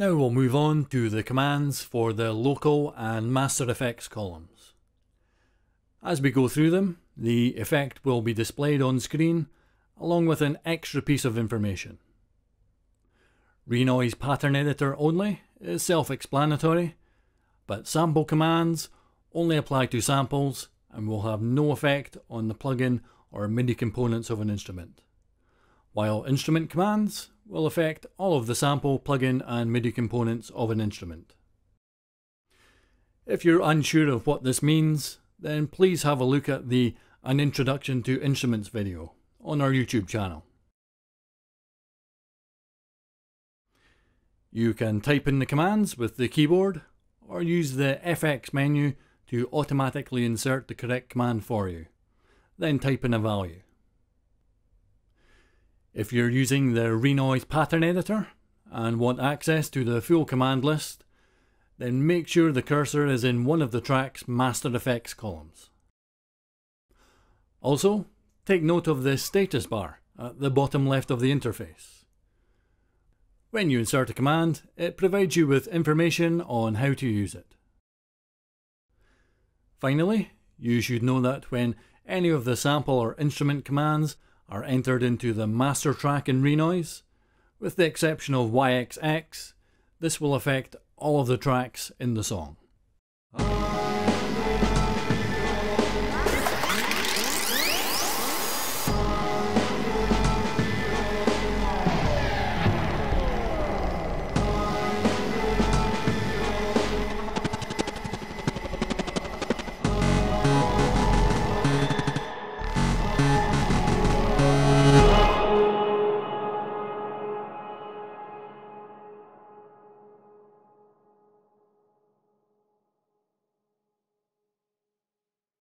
Now we'll move on to the commands for the local and master effects columns. As we go through them, the effect will be displayed on screen along with an extra piece of information. Renoise Pattern Editor only is self-explanatory, but sample commands only apply to samples and will have no effect on the plugin or MIDI components of an instrument, while instrument commands will affect all of the sample, plugin and MIDI components of an instrument. If you're unsure of what this means, then please have a look at the An Introduction to Instruments video on our YouTube channel. You can type in the commands with the keyboard or use the FX menu to automatically insert the correct command for you, then type in a value. If you're using the Renoise Pattern Editor and want access to the full command list, then make sure the cursor is in one of the track's master effects columns. Also, take note of the status bar at the bottom left of the interface. When you insert a command, it provides you with information on how to use it. Finally, you should know that when any of the sample or instrument commands are entered into the master track in Renoise, with the exception of YXX, this will affect all of the tracks in the song.